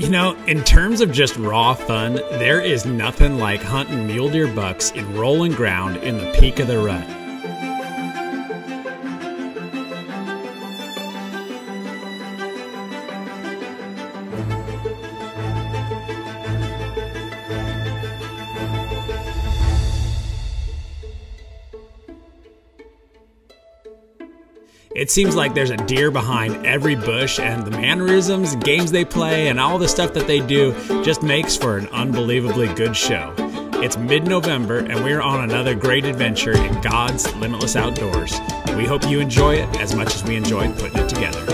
You know, in terms of just raw fun, there is nothing like hunting mule deer bucks in rolling ground in the peak of the rut. It seems like there's a deer behind every bush, and the mannerisms, games they play, and all the stuff that they do just makes for an unbelievably good show. It's mid-November, and we're on another great adventure in God's Limitless Outdoors. We hope you enjoy it as much as we enjoy putting it together.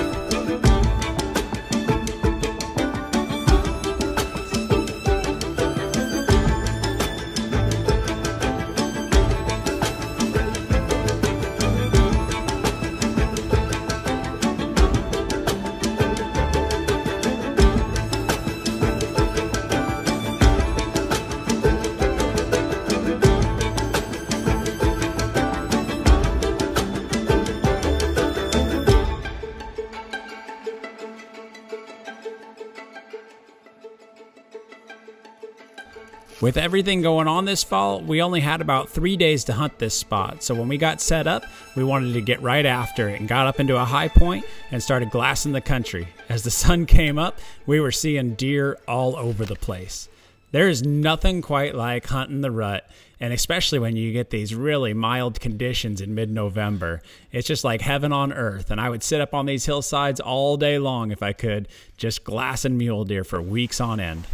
With everything going on this fall, we only had about 3 days to hunt this spot, so when we got set up, we wanted to get right after it and got up into a high point and started glassing the country. As the sun came up, we were seeing deer all over the place. There is nothing quite like hunting the rut, and especially when you get these really mild conditions in mid-November. It's just like heaven on earth, and I would sit up on these hillsides all day long if I could, just glassing mule deer for weeks on end.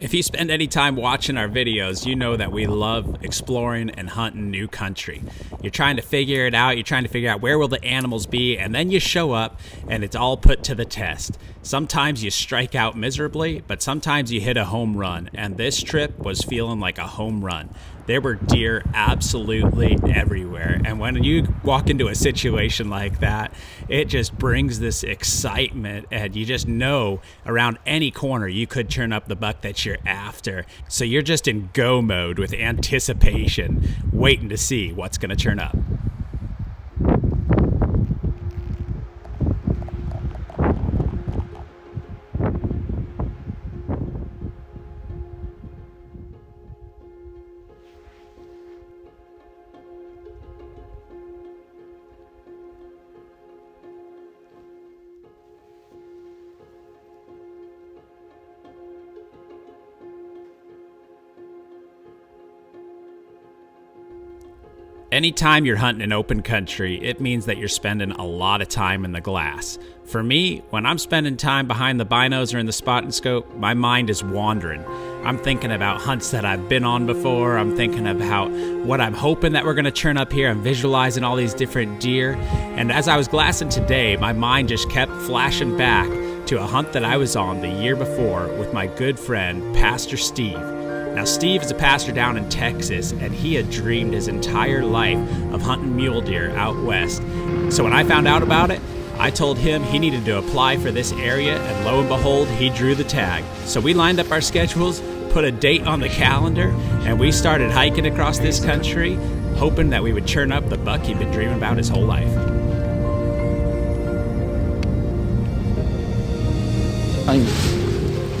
If you spend any time watching our videos, you know that we love exploring and hunting new country. You're trying to figure it out, you're trying to figure out where will the animals be, and then you show up and it's all put to the test. Sometimes you strike out miserably, but sometimes you hit a home run, and this trip was feeling like a home run. There were deer absolutely everywhere, and when you walk into a situation like that, it just brings this excitement, and you just know around any corner you could turn up the buck that you're after. So you're just in go mode with anticipation, waiting to see what's going to turn up. Anytime you're hunting in open country, it means that you're spending a lot of time in the glass. For me, when I'm spending time behind the binos or in the spot and scope, my mind is wandering. I'm thinking about hunts that I've been on before. I'm thinking about what I'm hoping that we're gonna turn up here. I'm visualizing all these different deer. And as I was glassing today, my mind just kept flashing back to a hunt that I was on the year before with my good friend, Pastor Steve. Now, Steve is a pastor down in Texas, and he had dreamed his entire life of hunting mule deer out west. So when I found out about it, I told him he needed to apply for this area, and lo and behold, he drew the tag. So we lined up our schedules, put a date on the calendar, and we started hiking across this country, hoping that we would churn up the buck he'd been dreaming about his whole life.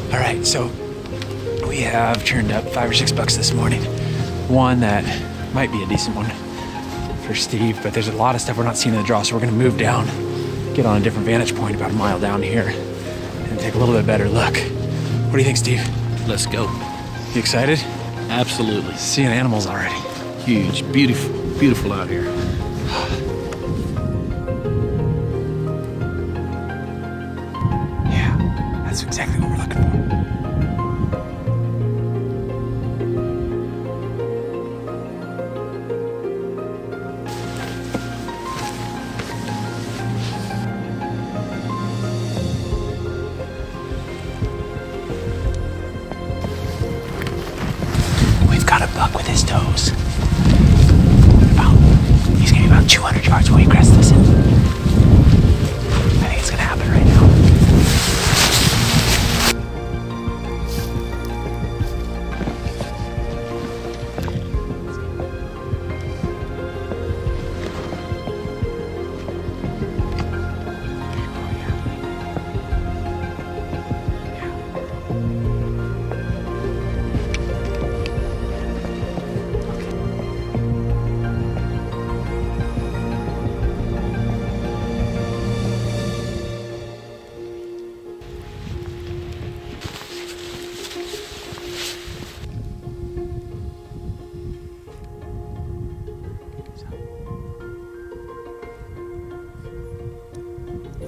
All right, so we have churned up 5 or 6 bucks this morning. One that might be a decent one for Steve, but there's a lot of stuff we're not seeing in the draw, so we're gonna move down, get on a different vantage point about a mile down here, and take a little bit better look. What do you think, Steve? Let's go. You excited? Absolutely. Seeing animals already. Huge, beautiful, beautiful out here. Yeah, that's exactly what we're looking for.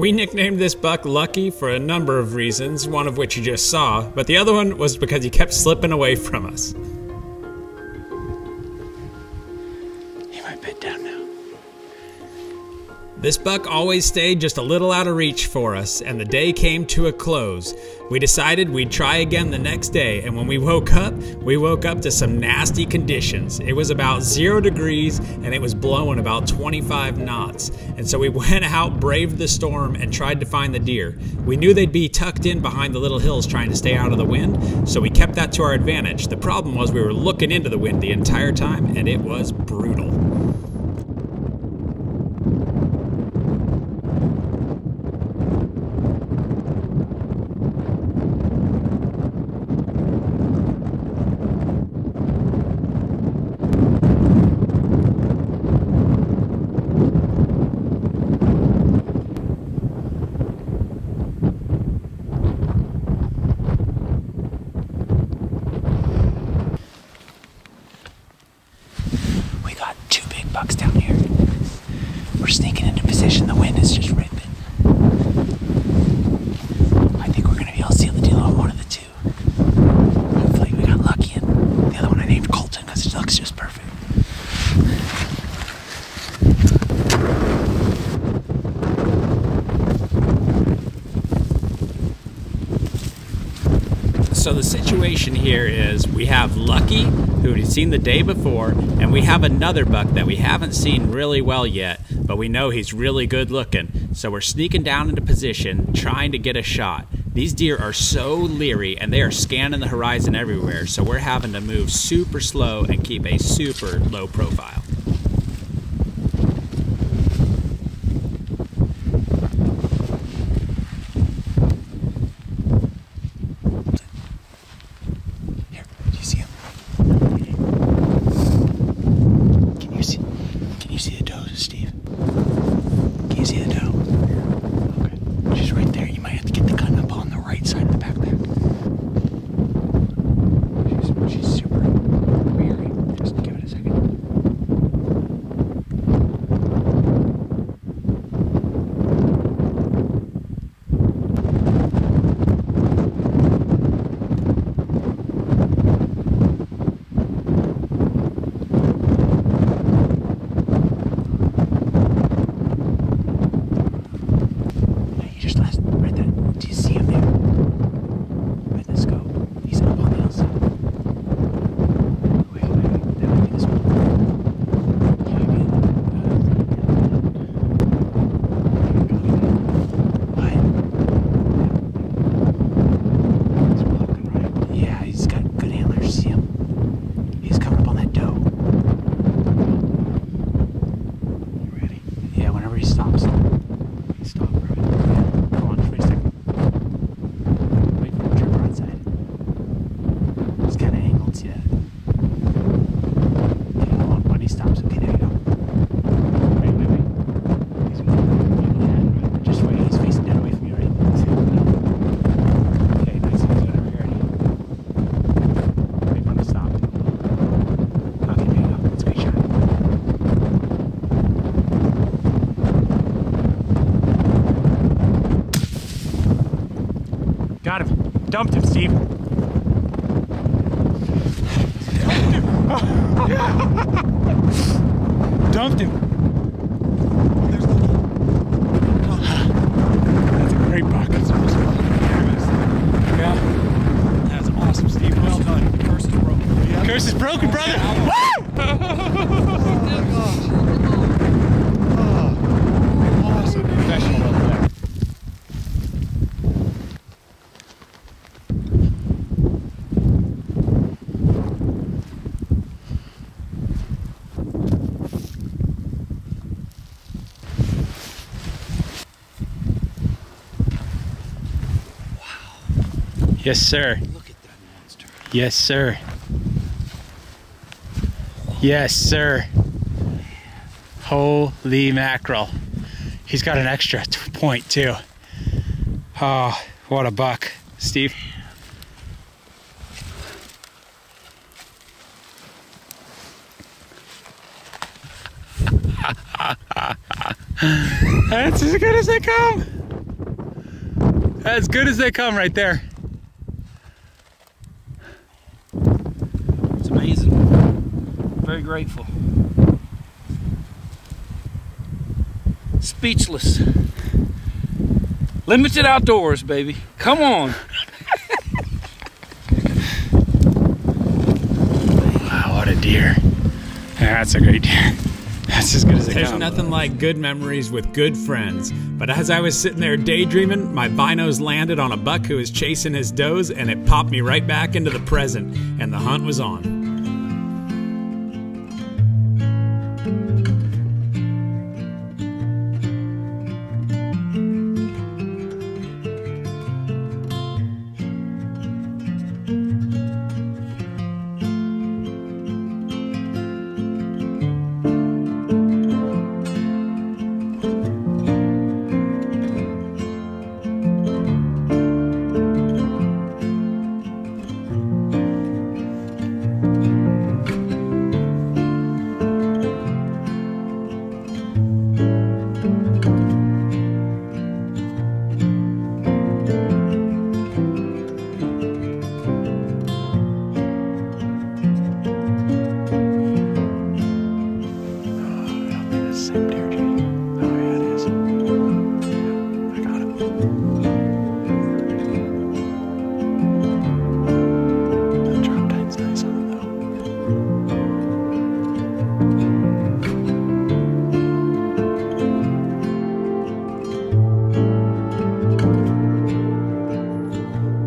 We nicknamed this buck Lucky for a number of reasons, one of which you just saw, but the other one was because he kept slipping away from us. He might bed down now. This buck always stayed just a little out of reach for us, and the day came to a close. We decided we'd try again the next day, and when we woke up to some nasty conditions. It was about 0 degrees, and it was blowing about 25 knots. And so we went out, braved the storm, and tried to find the deer. We knew they'd be tucked in behind the little hills trying to stay out of the wind, so we kept that to our advantage. The problem was we were looking into the wind the entire time, and it was brutal. So the situation here is we have Lucky, who we've seen the day before, and we have another buck that we haven't seen really well yet, but we know he's really good looking. So we're sneaking down into position, trying to get a shot. These deer are so leery, and they are scanning the horizon everywhere, so we're having to move super slow and keep a super low profile. Dumped him, Steve. Dumped him. Oh, there's Lucky. That's a great buck. That's awesome. Yeah. That's awesome, Steve. Well done. The curse is broken. Yeah. Curse is broken, brother. Woo! Awesome. Professional over there. Yes, sir. Look at that monster. Yes, sir. Yes, sir. Holy mackerel. He's got an extra point, too. Oh, what a buck, Steve. That's as good as they come. As good as they come right there. It's amazing. Very grateful. Speechless. Limited outdoors, baby. Come on. Wow, what a deer. Yeah, that's a great deer. That's as good as it comes. There's nothing like good memories with good friends. But as I was sitting there daydreaming, my binos landed on a buck who was chasing his does, and it popped me right back into the present, and the hunt was on.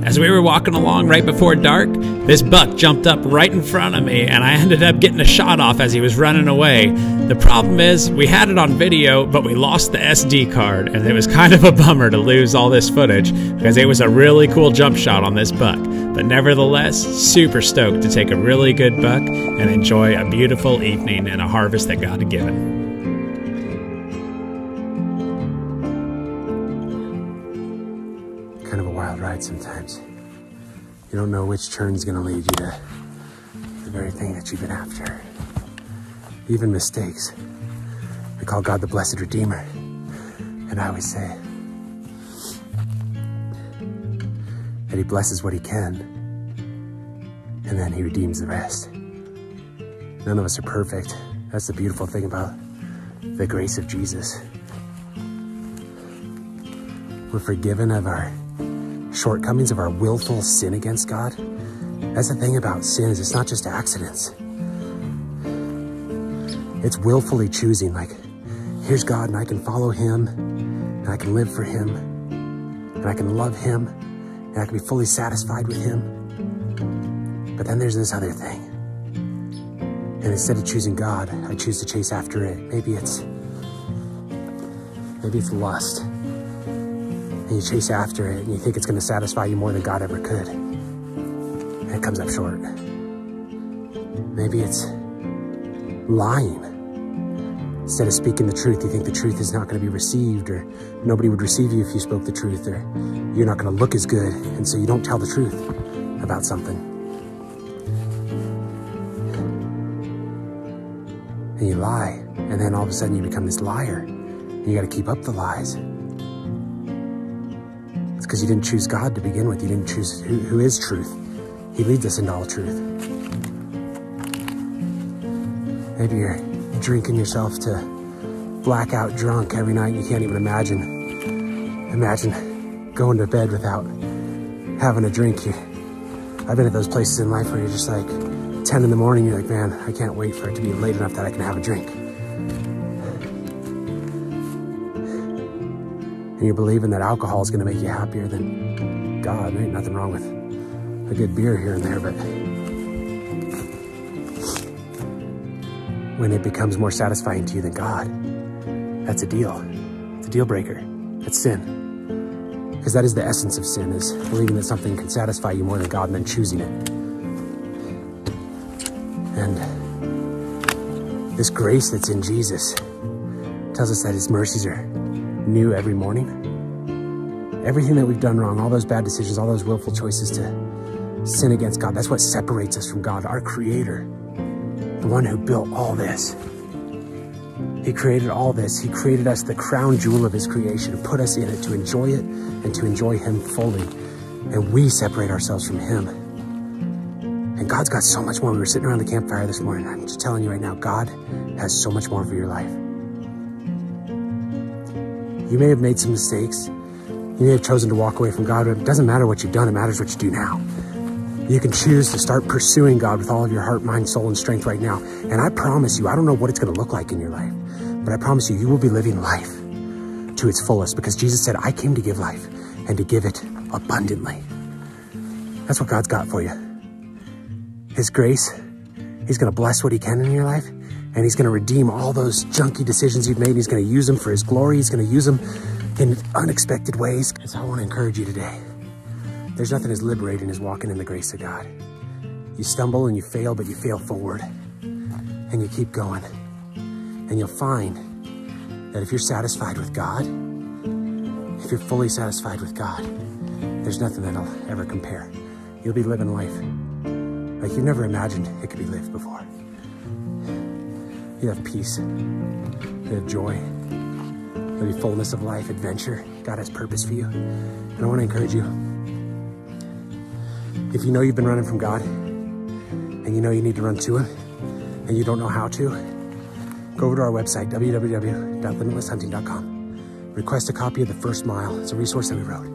As we were walking along right before dark, this buck jumped up right in front of me, and I ended up getting a shot off as he was running away. The problem is, we had it on video, but we lost the SD card, and it was kind of a bummer to lose all this footage because it was a really cool jump shot on this buck. But nevertheless, super stoked to take a really good buck and enjoy a beautiful evening and a harvest that God had given. Kind of a wild ride sometimes. You don't know which turn's gonna lead you to the very thing that you've been after. Even mistakes. We call God the Blessed Redeemer. And I always say that he blesses what he can, and then he redeems the rest. None of us are perfect. That's the beautiful thing about the grace of Jesus. We're forgiven of our shortcomings, of our willful sin against God. That's the thing about sin, is it's not just accidents. It's willfully choosing, like, here's God, and I can follow him, and I can live for him, and I can love him, and I can be fully satisfied with him. But then there's this other thing. And instead of choosing God, I choose to chase after it. Maybe it's lust. And you chase after it, and you think it's going to satisfy you more than God ever could. And it comes up short. Maybe it's lying. Instead of speaking the truth, you think the truth is not going to be received, or nobody would receive you if you spoke the truth, or you're not going to look as good, and so you don't tell the truth about something. And you lie, and then all of a sudden you become this liar, and you got to keep up the lies. Because you didn't choose God to begin with. You didn't choose who is truth. He leads us into all truth. Maybe you're drinking yourself to blackout drunk every night. You can't even imagine going to bed without having a drink. I've been at those places in life where you're just like 10 in the morning. You're like, man, I can't wait for it to be late enough that I can have a drink. And you're believing that alcohol is going to make you happier than God. There ain't nothing wrong with a good beer here and there, but when it becomes more satisfying to you than God, that's a deal. It's a deal breaker. That's sin. Because that is the essence of sin, is believing that something can satisfy you more than God and then choosing it. And this grace that's in Jesus tells us that his mercies are new every morning. Everything that we've done wrong, all those bad decisions, all those willful choices to sin against God, that's what separates us from God, our Creator, the one who built all this. He created all this. He created us the crown jewel of his creation and put us in it to enjoy it and to enjoy him fully. And we separate ourselves from him. And God's got so much more. We were sitting around the campfire this morning. I'm just telling you right now, God has so much more for your life. You may have made some mistakes. You may have chosen to walk away from God. It doesn't matter what you've done. It matters what you do now. You can choose to start pursuing God with all of your heart, mind, soul, and strength right now. And I promise you, I don't know what it's going to look like in your life, but I promise you, you will be living life to its fullest because Jesus said, I came to give life and to give it abundantly. That's what God's got for you. His grace, he's going to bless what he can in your life, and he's going to redeem all those junky decisions you've made. He's going to use them for his glory. He's going to use them in unexpected ways. And so I want to encourage you today. There's nothing as liberating as walking in the grace of God. You stumble and you fail, but you fail forward. And you keep going. And you'll find that if you're satisfied with God, if you're fully satisfied with God, there's nothing that'll ever compare. You'll be living life like you've never imagined it could be lived before. You'll have peace. You'll have joy. There'll be fullness of life, adventure. God has purpose for you. And I want to encourage you. If you know you've been running from God and you know you need to run to him and you don't know how to, go over to our website, www.limitlesshunting.com. Request a copy of The First Mile. It's a resource that we wrote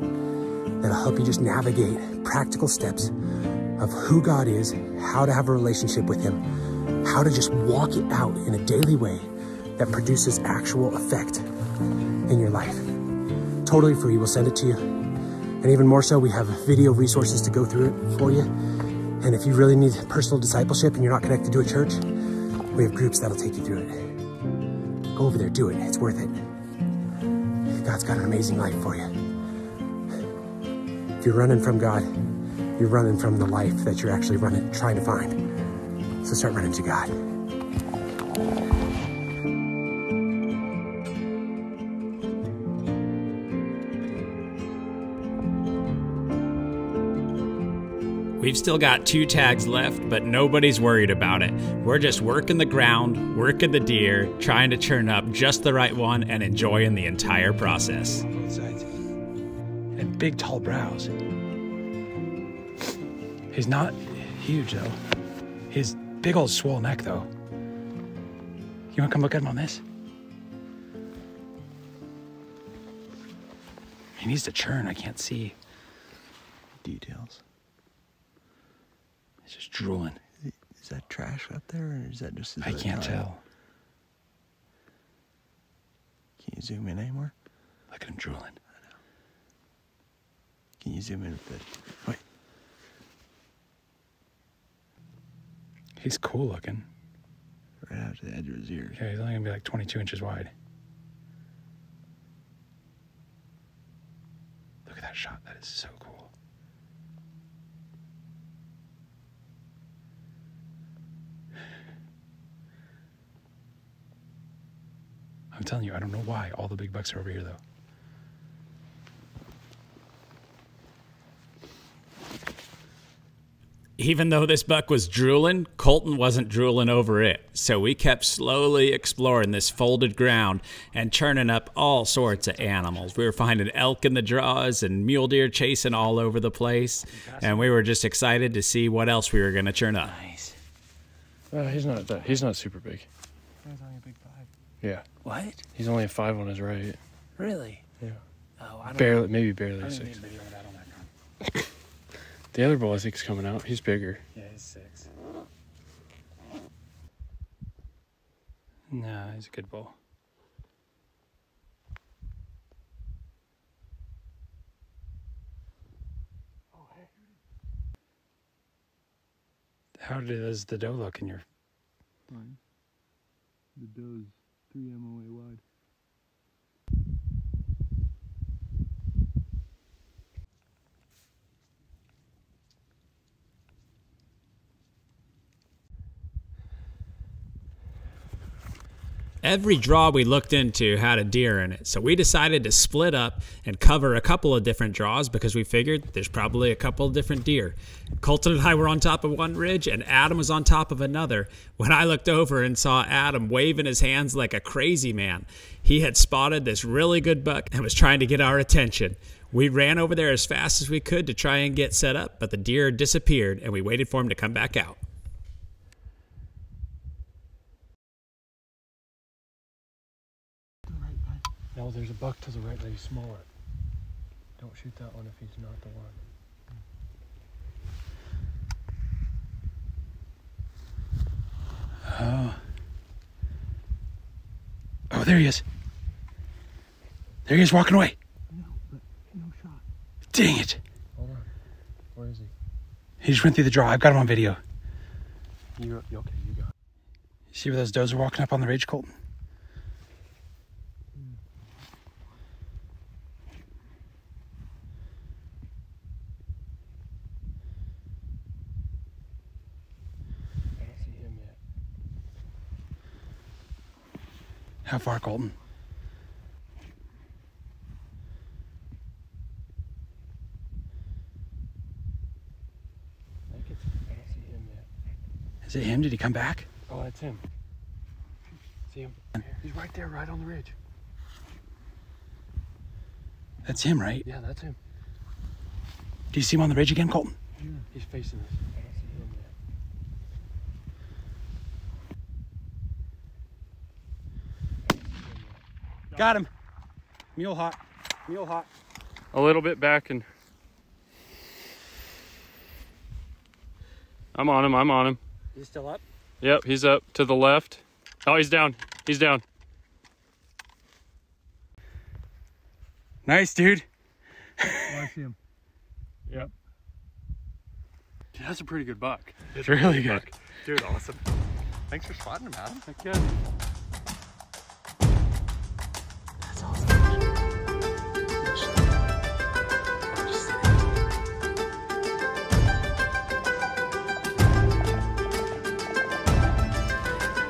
that'll help you just navigate practical steps of who God is, how to have a relationship with him, how to just walk it out in a daily way that produces actual effect in your life. Totally free. We'll send it to you. And even more so, we have video resources to go through it for you. And if you really need personal discipleship and you're not connected to a church, we have groups that'll take you through it. Go over there, do it. It's worth it. God's got an amazing life for you. If you're running from God, you're running from the life that you're actually running, trying to find. So start running to God. We've still got 2 tags left, but nobody's worried about it. We're just working the ground, working the deer, trying to churn up just the right one and enjoying the entire process. And big, tall brows. He's not huge, though. His big old swole neck, though. You wanna come look at him on this? He needs to churn, I can't see. Details. Just drooling. Is that trash up there, or is that just? I can't tell. Can you zoom in anymore? Look at him drooling. I know. Can you zoom in with the? Wait. He's cool looking. Right out to the edge of his ears. Yeah, he's only gonna be like 22 inches wide. Look at that shot. That is so cool. I'm telling you, I don't know why all the big bucks are over here, though. Even though this buck was drooling, Colton wasn't drooling over it. So we kept slowly exploring this folded ground and churning up all sorts of animals. We were finding elk in the draws and mule deer chasing all over the place. And we were just excited to see what else we were going to churn up. Nice. He's not super big. He's only a big buck. Yeah. What? He's only a 5 on his right. Really? Yeah. Oh, I don't barely, know. Maybe barely a 6. The other bull I think is coming out. He's bigger. Yeah, he's 6. Nah, he's a good bull. Oh, hey. How does the doe look in your? Fine. The doe's 3 MOA wide. Every draw we looked into had a deer in it, so we decided to split up and cover a couple of different draws because we figured there's probably a couple of different deer. Colton and I were on top of one ridge and Adam was on top of another when I looked over and saw Adam waving his hands like a crazy man. He had spotted this really good buck and was trying to get our attention. We ran over there as fast as we could to try and get set up, but the deer disappeared and we waited for him to come back out. No, there's a buck to the right, lady, smaller. Don't shoot that one if he's not the one. Oh, there he is. There he is, walking away. No, but no shot. Dang it. Hold on. Where is he? He just went through the draw. I've got him on video. You okay? You got it. See where those does are walking up on the ridge, Colton? How far, Colton? I don't see him yet. Is it him? Did he come back? Oh, that's him. See him? He's right there, right on the ridge. That's him, right? Yeah, that's him. Do you see him on the ridge again, Colton? Yeah. He's facing us. Got him. Mule hot. Mule hot. A little bit back and... I'm on him. I'm on him. He's still up? Yep, he's up to the left. Oh, he's down. He's down. Nice, dude. Oh, I see him. Yep. Dude, that's a pretty good buck. It's really good. Buck. Dude, awesome. Thanks for spotting him, Adam. Heck yeah.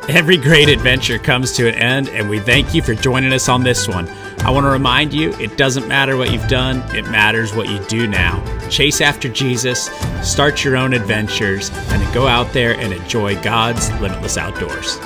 Every great adventure comes to an end, and we thank you for joining us on this one. I want to remind you, it doesn't matter what you've done, it matters what you do now. Chase after Jesus, start your own adventures, and go out there and enjoy God's limitless outdoors.